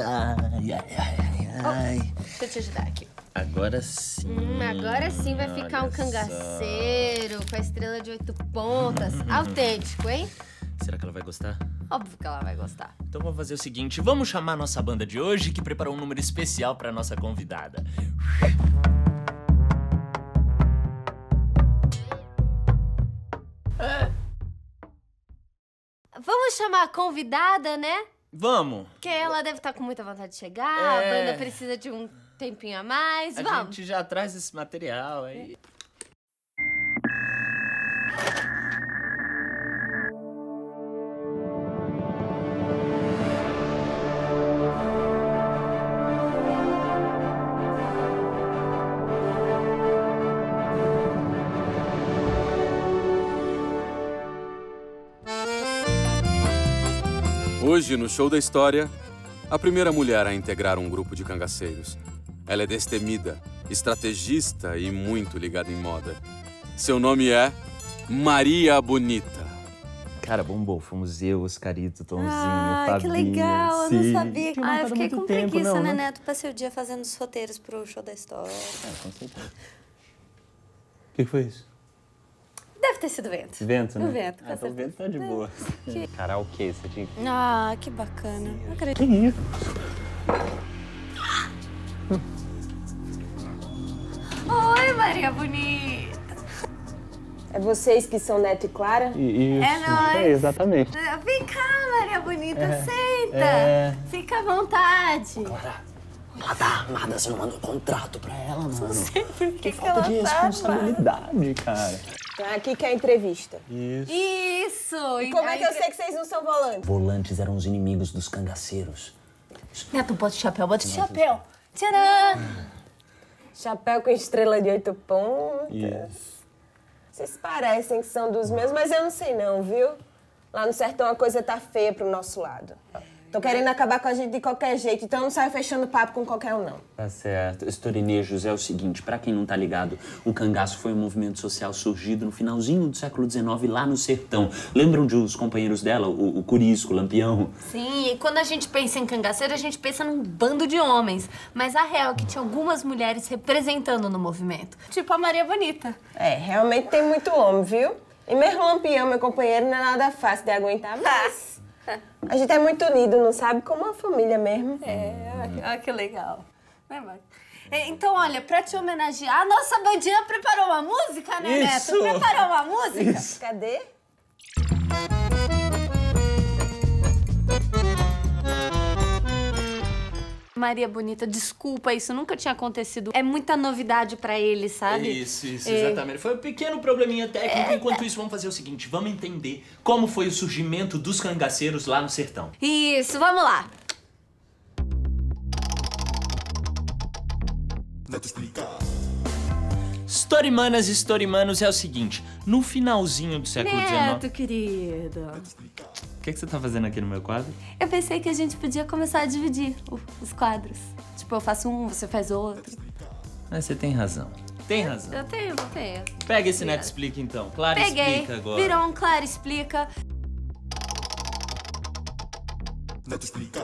Ai, ai, ai, ai. Oh, deixa eu te ajudar aqui. Agora sim. Agora sim vai ficar um cangaceiro só. Com a estrela de 8 pontas. Autêntico, hein? Será que ela vai gostar? Óbvio que ela vai gostar. Então vamos fazer o seguinte, vamos chamar a nossa banda de hoje, que preparou um número especial pra nossa convidada. Vamos chamar a convidada, né? Vamos. Porque ela deve estar com muita vontade de chegar, a banda precisa de um tempinho a mais, vamos. A gente já traz esse material aí. Hoje, no Show da História, a primeira mulher a integrar um grupo de cangaceiros. Ela é destemida, estrategista e muito ligada em moda. Seu nome é Maria Bonita. Cara, bombou. Fomos eu, Oscarito, Tomzinho, Fabinho. Que legal, eu não sabia. Eu fiquei com preguiça, né, Neto? Passei o dia fazendo os roteiros pro Show da História. Com certeza. O que foi isso? Deve ter sido vento. Vento, né? O vento, então o vento tá de boa. Que... Karaokê, você tinha que... Ah, que bacana. Não acredito. Que isso? Oi, Maria Bonita. É vocês que são Neto e Clara? Isso. É nós. É, exatamente. Vem cá, Maria Bonita, senta. Fica à vontade. Clara. Nada, você não mandou contrato pra ela, mano. Não sei por que falta de responsabilidade, cara. Tá, aqui que é a entrevista. Isso. Isso! E como é que eu sei que vocês não são volantes? Volantes eram os inimigos dos cangaceiros. Neto, bota o chapéu, bota o chapéu. Tcharam! Chapéu com estrela de 8 pontas. Isso. Vocês parecem que são dos meus, mas eu não sei não, viu? Lá no sertão a coisa tá feia pro nosso lado. Tô querendo acabar com a gente de qualquer jeito, então não saio fechando papo com qualquer um, não. Tá certo. Historinejos, é o seguinte, pra quem não tá ligado, o cangaço foi um movimento social surgido no finalzinho do século XIX, lá no sertão. Lembram de os companheiros dela, o Curisco, o Lampião? Sim, e quando a gente pensa em cangaceiro, a gente pensa num bando de homens. Mas a real é que tinha algumas mulheres representando no movimento. Tipo a Maria Bonita. É, realmente tem muito homem, viu? E mesmo o Lampião, meu companheiro, não é nada fácil de aguentar, mas... A gente é muito unido, não sabe? Como uma família mesmo. Olha que legal. Então, olha, pra te homenagear, a nossa bandinha preparou uma música, né, Neto? Preparou uma música? Isso. Cadê? Maria Bonita, desculpa, isso nunca tinha acontecido. É muita novidade pra ele, sabe? Isso, exatamente. Foi um pequeno probleminha técnico. Enquanto isso, vamos fazer o seguinte, vamos entender como foi o surgimento dos cangaceiros lá no sertão. Isso, vamos lá. Vou te explicar. Storymanas e storymanos, é o seguinte, no finalzinho do século XIX... Neto, querido... O que você tá fazendo aqui no meu quadro? Eu pensei que a gente podia começar a dividir os quadros. Tipo, eu faço um, você faz outro. Mas você tem razão. Tem razão. Eu tenho. Pega esse Neto Explica, então. Clara Explica agora. Virou um Clara Explica. Neto Explica.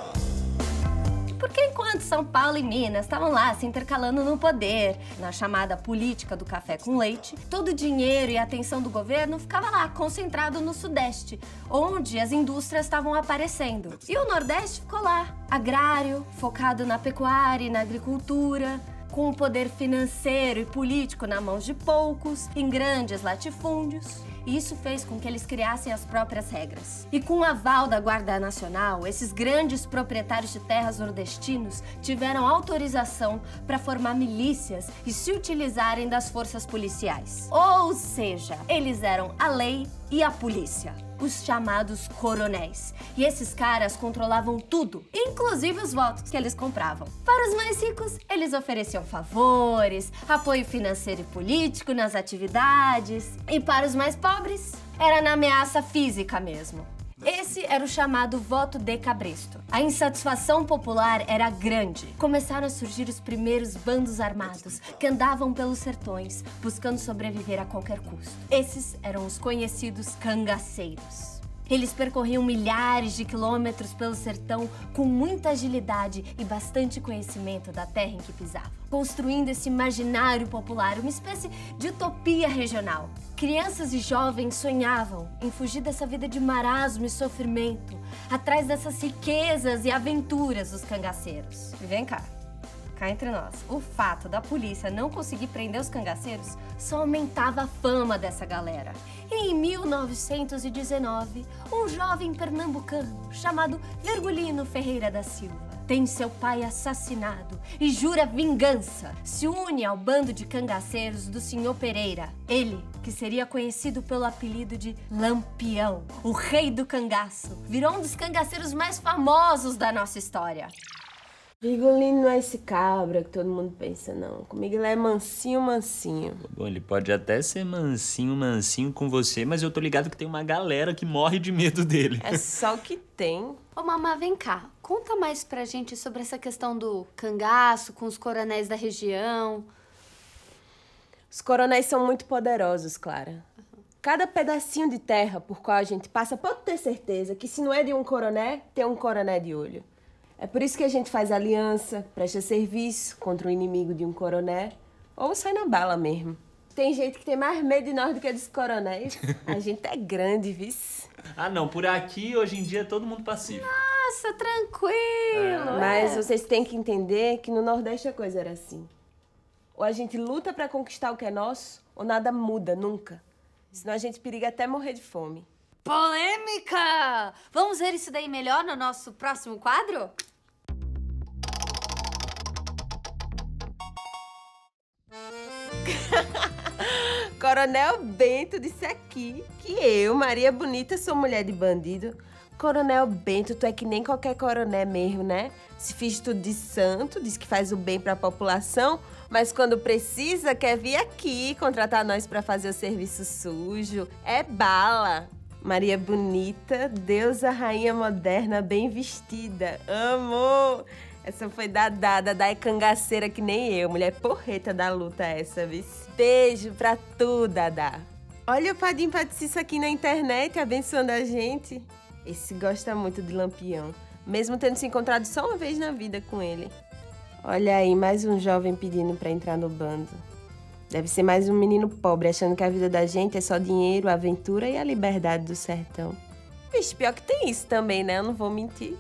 Porque enquanto São Paulo e Minas estavam lá se intercalando no poder, na chamada política do café com leite, todo o dinheiro e a atenção do governo ficava lá, concentrado no Sudeste, onde as indústrias estavam aparecendo. E o Nordeste ficou lá, agrário, focado na pecuária e na agricultura, com o poder financeiro e político na mão de poucos, em grandes latifúndios. Isso fez com que eles criassem as próprias regras. E com o aval da Guarda Nacional, esses grandes proprietários de terras nordestinos tiveram autorização para formar milícias e se utilizarem das forças policiais. Ou seja, eles eram a lei e a polícia, os chamados coronéis. E esses caras controlavam tudo, inclusive os votos que eles compravam. Para os mais ricos, eles ofereciam favores, apoio financeiro e político nas atividades. E para os mais pobres, era na ameaça física mesmo. Esse era o chamado voto de cabresto. A insatisfação popular era grande. Começaram a surgir os primeiros bandos armados que andavam pelos sertões, buscando sobreviver a qualquer custo. Esses eram os conhecidos cangaceiros. Eles percorriam milhares de quilômetros pelo sertão com muita agilidade e bastante conhecimento da terra em que pisavam, construindo esse imaginário popular, uma espécie de utopia regional. Crianças e jovens sonhavam em fugir dessa vida de marasmo e sofrimento, atrás dessas riquezas e aventuras dos cangaceiros. E vem cá. Cá entre nós, o fato da polícia não conseguir prender os cangaceiros só aumentava a fama dessa galera. E em 1919, um jovem pernambucano chamado Virgulino Ferreira da Silva tem seu pai assassinado e jura vingança. Se une ao bando de cangaceiros do senhor Pereira. Ele, que seria conhecido pelo apelido de Lampião, o rei do cangaço, virou um dos cangaceiros mais famosos da nossa história. Virgulino não é esse cabra que todo mundo pensa, não. Comigo ele é mansinho, mansinho. Bom, ele pode até ser mansinho, mansinho com você, mas eu tô ligado que tem uma galera que morre de medo dele. É só o que tem. Ô, mamá, vem cá. Conta mais pra gente sobre essa questão do cangaço com os coronéis da região. Os coronéis são muito poderosos, Clara. Cada pedacinho de terra por qual a gente passa pode ter certeza que se não é de um coroné, tem um coroné de olho. É por isso que a gente faz aliança, presta serviço contra o inimigo de um coroné ou sai na bala mesmo. Tem gente que tem mais medo de nós do que dos coronéis. A gente é grande, vice. Ah, não. Por aqui, hoje em dia, é todo mundo pacífico. Nossa, tranquilo. É. Mas vocês têm que entender que no Nordeste a coisa era assim. Ou a gente luta pra conquistar o que é nosso, ou nada muda, nunca. Senão a gente periga até morrer de fome. Polêmica! Vamos ver isso daí melhor no nosso próximo quadro? Coronel Bento disse aqui que eu, Maria Bonita, sou mulher de bandido. Coronel Bento, tu é que nem qualquer coroné mesmo, né? Se finge tudo de santo, diz que faz o bem pra população, mas quando precisa quer vir aqui contratar nós pra fazer o serviço sujo. É bala! Maria Bonita, deusa rainha moderna, bem vestida. Amor! Essa foi Dadá. Dadá é cangaceira que nem eu. Mulher porreta da luta essa, viu? Beijo pra tu, Dadá. Olha o Padim Patiça aqui na internet, abençoando a gente. Esse gosta muito de Lampião, mesmo tendo se encontrado só uma vez na vida com ele. Olha aí, mais um jovem pedindo pra entrar no bando. Deve ser mais um menino pobre, achando que a vida da gente é só dinheiro, aventura e a liberdade do sertão. Vixe, pior que tem isso também, né? Eu não vou mentir.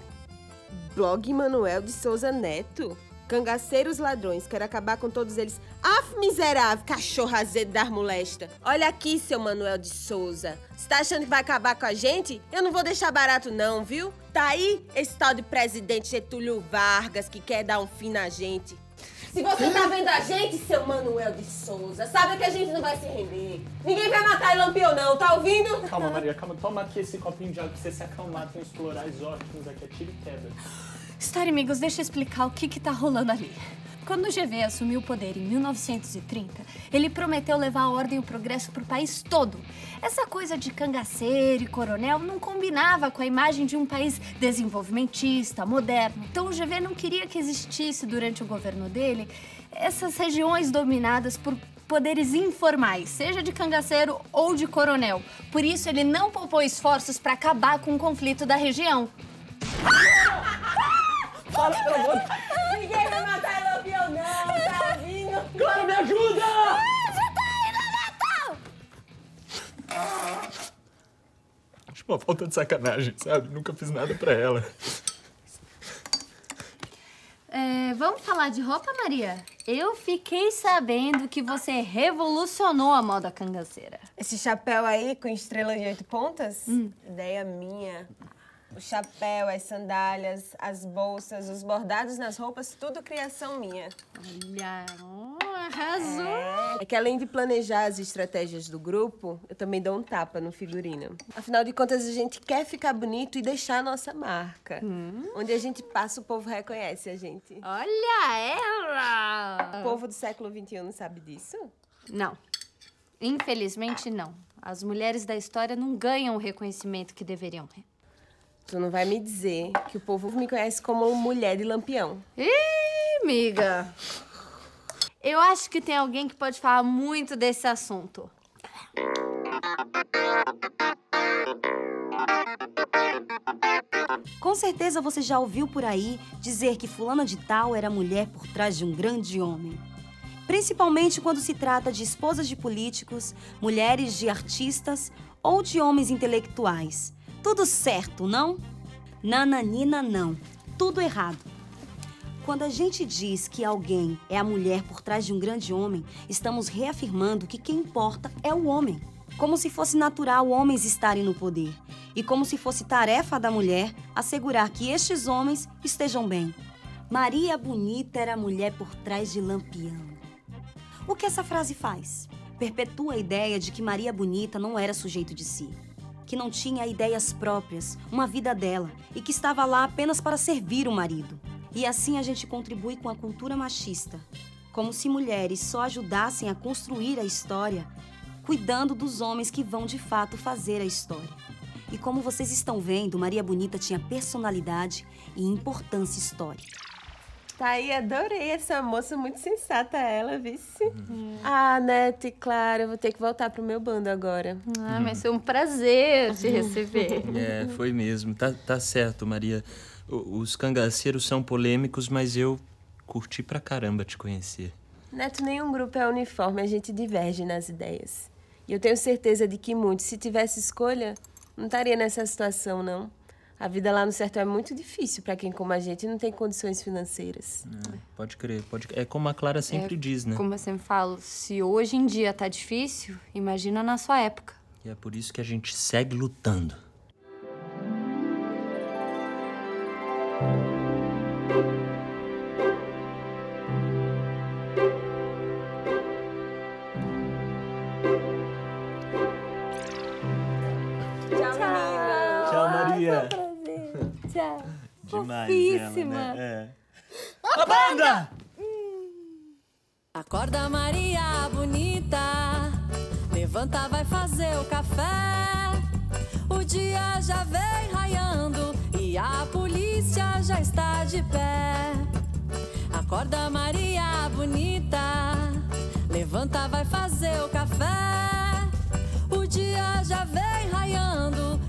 Blog Manuel de Souza Neto. Cangaceiros ladrões, quero acabar com todos eles. Aff, miserável, cachorro azedo das molestas. Olha aqui, seu Manuel de Souza. Você tá achando que vai acabar com a gente? Eu não vou deixar barato não, viu? Tá aí esse tal de presidente Getúlio Vargas que quer dar um fim na gente. Se você tá vendo a gente, seu Manuel de Souza, sabe que a gente não vai se render. Ninguém vai matar Lampião não, tá ouvindo? Calma, Maria, calma. Toma aqui esse copinho de água pra você se acalmar. Tem uns florais ótimos aqui, é tiro e queda. Story amigos, deixa eu explicar o que tá rolando ali. Quando o GV assumiu o poder em 1930, ele prometeu levar a ordem e o progresso pro país todo. Essa coisa de cangaceiro e coronel não combinava com a imagem de um país desenvolvimentista, moderno. Então o GV não queria que existisse, durante o governo dele, essas regiões dominadas por poderes informais, seja de cangaceiro ou de coronel. Por isso ele não poupou esforços para acabar com o conflito da região. Fala, pelo amor de Deus! Ninguém vai matar Lampião, não, tá vindo? Clara, me ajuda! Já tá indo, Neto! Acho uma falta de sacanagem, sabe? Nunca fiz nada pra ela. É, vamos falar de roupa, Maria? Eu fiquei sabendo que você revolucionou a moda cangaceira. Esse chapéu aí com estrela de 8 pontas? Ideia minha. O chapéu, as sandálias, as bolsas, os bordados nas roupas, tudo criação minha. Olha, arrasou! É que além de planejar as estratégias do grupo, eu também dou um tapa no figurino. Afinal de contas, a gente quer ficar bonito e deixar a nossa marca. Onde a gente passa, o povo reconhece a gente. Olha ela! O povo do século XXI não sabe disso? Não. Infelizmente, não. As mulheres da história não ganham o reconhecimento que deveriam. Tu não vai me dizer que o povo me conhece como mulher de Lampião. Ih, miga. Eu acho que tem alguém que pode falar muito desse assunto. Com certeza você já ouviu por aí dizer que fulana de tal era mulher por trás de um grande homem. Principalmente quando se trata de esposas de políticos, mulheres de artistas ou de homens intelectuais. Tudo certo, não? Nananina, não. Tudo errado. Quando a gente diz que alguém é a mulher por trás de um grande homem, estamos reafirmando que quem importa é o homem. Como se fosse natural homens estarem no poder. E como se fosse tarefa da mulher assegurar que estes homens estejam bem. Maria Bonita era a mulher por trás de Lampião. O que essa frase faz? Perpetua a ideia de que Maria Bonita não era sujeito de si, que não tinha ideias próprias, uma vida dela, e que estava lá apenas para servir o marido. E assim a gente contribui com a cultura machista, como se mulheres só ajudassem a construir a história, cuidando dos homens que vão de fato fazer a história. E como vocês estão vendo, Maria Bonita tinha personalidade e importância histórica. Tá aí, adorei essa moça, muito sensata ela, vice. Ah, Neto e Clara, eu vou ter que voltar pro meu bando agora. Ah, mas foi um prazer te receber. É, foi mesmo. Tá certo, Maria. Os cangaceiros são polêmicos, mas eu curti pra caramba te conhecer. Neto, nenhum grupo é uniforme, a gente diverge nas ideias. E eu tenho certeza de que muitos, se tivesse escolha, não estaria nessa situação, não. A vida lá no sertão é muito difícil para quem como a gente não tem condições financeiras. Pode crer, pode. É como a Clara sempre diz, né? Como eu sempre falo, se hoje em dia tá difícil, imagina na sua época. E é por isso que a gente segue lutando. Fofíssima. Né? É. A banda! Acorda, Maria Bonita. Levanta, vai fazer o café. O dia já vem raiando e a polícia já está de pé. Acorda, Maria Bonita. Levanta, vai fazer o café. O dia já vem raiando